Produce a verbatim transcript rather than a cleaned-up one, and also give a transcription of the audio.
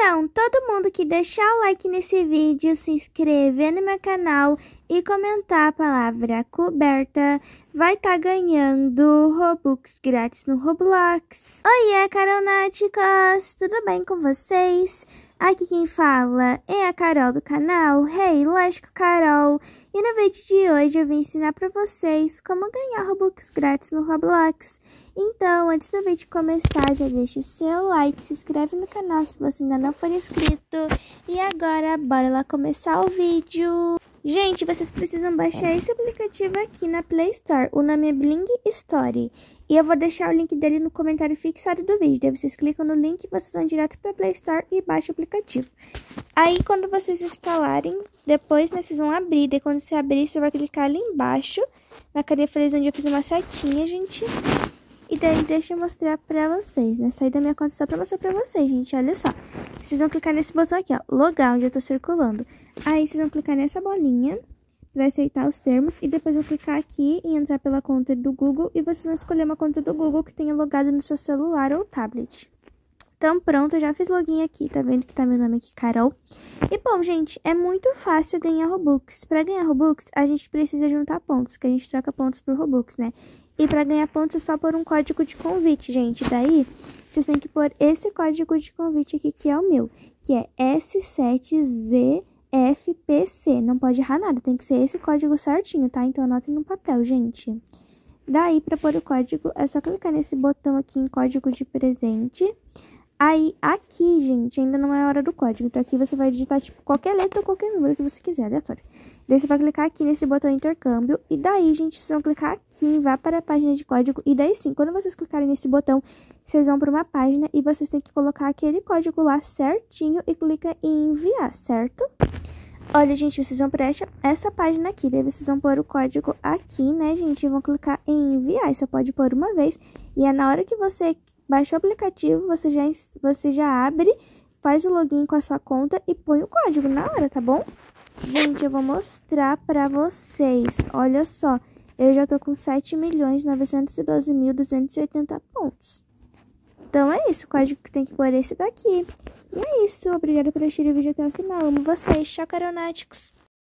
atenção, todo mundo que deixar o like nesse vídeo, se inscrever no meu canal e comentar a palavra coberta, vai estar tá ganhando Robux grátis no Roblox. Oiê, Carolnáticos, tudo bem com vocês? Aqui quem fala é a Carol do canal, hey, lógico Carol. E no vídeo de hoje eu vim ensinar pra vocês como ganhar Robux grátis no Roblox. Então, antes do vídeo começar, já deixa o seu like, se inscreve no canal se você ainda não for inscrito. E agora, bora lá começar o vídeo. Gente, vocês precisam baixar esse aplicativo aqui na Play Store, o nome é Bling Story. E eu vou deixar o link dele no comentário fixado do vídeo. Daí vocês clicam no link e vocês vão direto para a Play Store e baixam o aplicativo. Aí quando vocês instalarem, depois né, vocês vão abrir. Daí quando você abrir, você vai clicar ali embaixo, na cadeia feliz onde eu fiz uma setinha, gente. E daí deixa eu mostrar para vocês, né? Saí da minha conta só para mostrar para vocês, gente. Olha só. Vocês vão clicar nesse botão aqui, ó. Logar, onde eu tô circulando. Aí vocês vão clicar nessa bolinha. Vai aceitar os termos e depois vou clicar aqui em entrar pela conta do Google e vocês vão escolher uma conta do Google que tenha logado no seu celular ou tablet. Então pronto, eu já fiz login aqui, tá vendo que tá meu nome aqui, Carol. E bom, gente, é muito fácil ganhar Robux. Pra ganhar Robux, a gente precisa juntar pontos, que a gente troca pontos por Robux, né? E pra ganhar pontos é só pôr um código de convite, gente. Daí, vocês têm que pôr esse código de convite aqui, que é o meu, que é S sete Z F P C, não pode errar nada, tem que ser esse código certinho, tá? Então anotem no papel, gente. Daí, para pôr o código, é só clicar nesse botão aqui em código de presente. Aí, aqui, gente, ainda não é a hora do código, então aqui você vai digitar, tipo, qualquer letra ou qualquer número que você quiser, aleatório. Daí você vai clicar aqui nesse botão intercâmbio, e daí, gente, vocês vão clicar aqui, vá para a página de código, e daí sim, quando vocês clicarem nesse botão, vocês vão para uma página, e vocês têm que colocar aquele código lá certinho, e clica em enviar, certo? Olha, gente, vocês vão para essa página aqui, daí vocês vão pôr o código aqui, né, gente, e vão clicar em enviar, e só pode pôr uma vez, e é na hora que você baixa o aplicativo, você já, você já abre, faz o login com a sua conta e põe o código na hora, tá bom? Gente, eu vou mostrar pra vocês. Olha só, eu já tô com sete milhões novecentos e doze mil duzentos e oitenta pontos. Então é isso, o código que tem que pôr é esse daqui. E é isso, obrigada por assistir o vídeo até o final. Amo vocês, tchau, Carolnáticos!